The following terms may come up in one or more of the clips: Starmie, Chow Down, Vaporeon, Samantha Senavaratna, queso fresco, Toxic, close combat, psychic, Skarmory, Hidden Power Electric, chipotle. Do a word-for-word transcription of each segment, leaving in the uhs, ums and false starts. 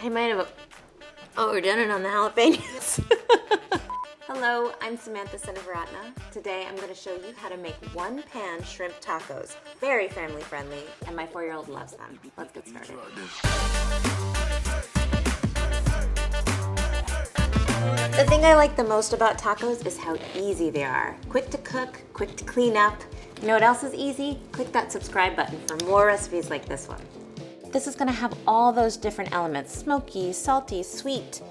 I might have overdone it on the jalapenos. Hello, I'm Samantha Senavaratna. Today I'm going to show you how to make one-pan shrimp tacos. Very family friendly, and my four-year-old loves them. Let's get started. The thing I like the most about tacos is how easy they are. Quick to cook, quick to clean up. You know what else is easy? Click that subscribe button for more recipes like this one. This is gonna have all those different elements, smoky, salty, sweet.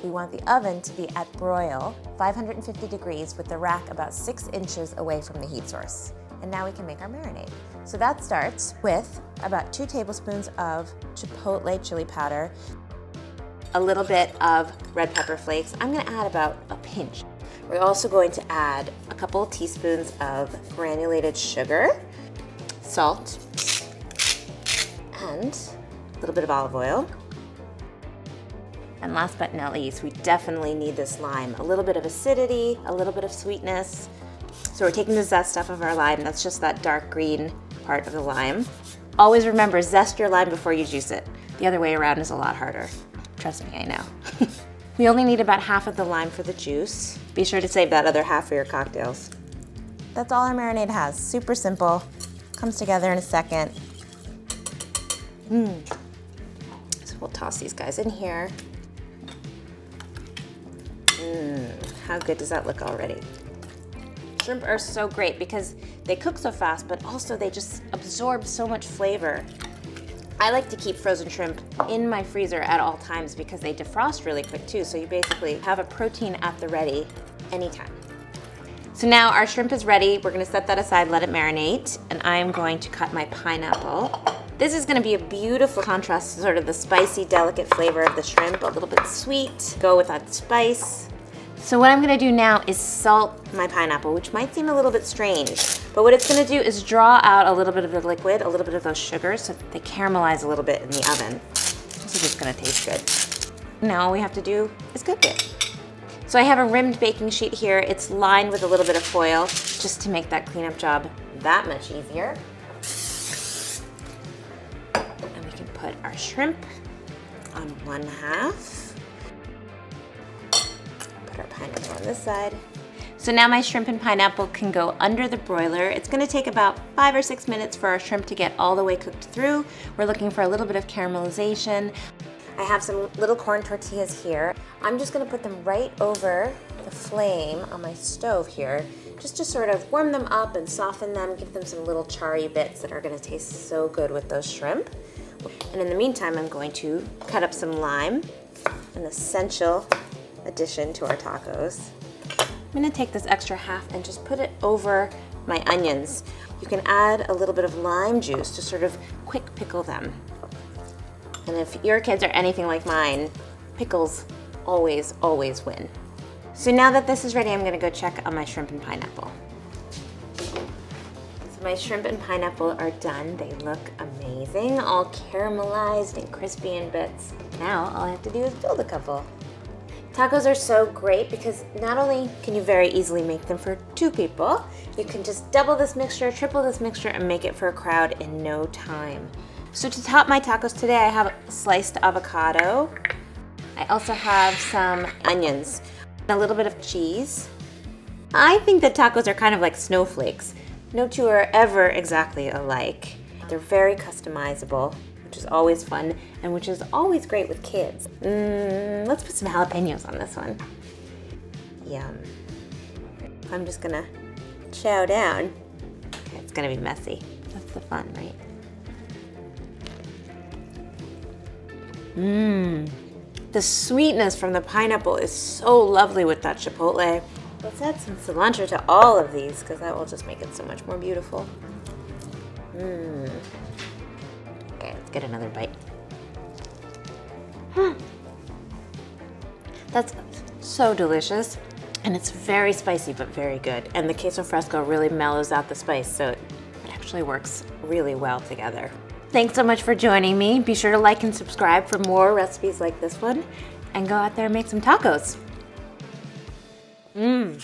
We want the oven to be at broil, five hundred fifty degrees with the rack about six inches away from the heat source. And now we can make our marinade. So that starts with about two tablespoons of chipotle chili powder, a little bit of red pepper flakes. I'm gonna add about a pinch. We're also going to add a couple teaspoons of granulated sugar, salt, and a little bit of olive oil. And last but not least, we definitely need this lime. A little bit of acidity, a little bit of sweetness. So we're taking the zest off of our lime. That's just that dark green part of the lime. Always remember, zest your lime before you juice it. The other way around is a lot harder. Trust me, I know. We only need about half of the lime for the juice. Be sure to save that other half for your cocktails. That's all our marinade has. Super simple. Comes together in a second. Mm. So we'll toss these guys in here. Mmm, how good does that look already? Shrimp are so great because they cook so fast, but also they just absorb so much flavor. I like to keep frozen shrimp in my freezer at all times because they defrost really quick too, so you basically have a protein at the ready anytime. So now our shrimp is ready. We're gonna set that aside, let it marinate, and I'm going to cut my pineapple. This is gonna be a beautiful contrast to sort of the spicy, delicate flavor of the shrimp, a little bit sweet, go with that spice. So what I'm gonna do now is salt my pineapple, which might seem a little bit strange, but what it's gonna do is draw out a little bit of the liquid, a little bit of those sugars, so that they caramelize a little bit in the oven. This is just gonna taste good. Now all we have to do is cook it. So I have a rimmed baking sheet here. It's lined with a little bit of foil just to make that cleanup job that much easier. Put our shrimp on one half. Put our pineapple on this side. So now my shrimp and pineapple can go under the broiler. It's gonna take about five or six minutes for our shrimp to get all the way cooked through. We're looking for a little bit of caramelization. I have some little corn tortillas here. I'm just gonna put them right over the flame on my stove here, just to sort of warm them up and soften them, give them some little charry bits that are gonna taste so good with those shrimp. And in the meantime, I'm going to cut up some lime, an essential addition to our tacos. I'm gonna take this extra half and just put it over my onions. You can add a little bit of lime juice to sort of quick pickle them. And if your kids are anything like mine, pickles always, always win. So now that this is ready, I'm gonna go check on my shrimp and pineapple. My shrimp and pineapple are done. They look amazing, all caramelized and crispy in bits. Now all I have to do is build a couple. Tacos are so great because not only can you very easily make them for two people, you can just double this mixture, triple this mixture, and make it for a crowd in no time. So to top my tacos today, I have sliced avocado. I also have some onions, and a little bit of cheese. I think that tacos are kind of like snowflakes. No two are ever exactly alike. They're very customizable, which is always fun, and which is always great with kids. Mm, let's put some jalapenos on this one. Yum. I'm just gonna chow down. It's gonna be messy. That's the fun, right? Mmm. The sweetness from the pineapple is so lovely with that chipotle. Let's add some cilantro to all of these because that will just make it so much more beautiful. Mmm. Okay, let's get another bite. Hmm. That's so delicious, and it's very spicy but very good. And the queso fresco really mellows out the spice, so it actually works really well together. Thanks so much for joining me. Be sure to like and subscribe for more recipes like this one, and go out there and make some tacos. Mmm.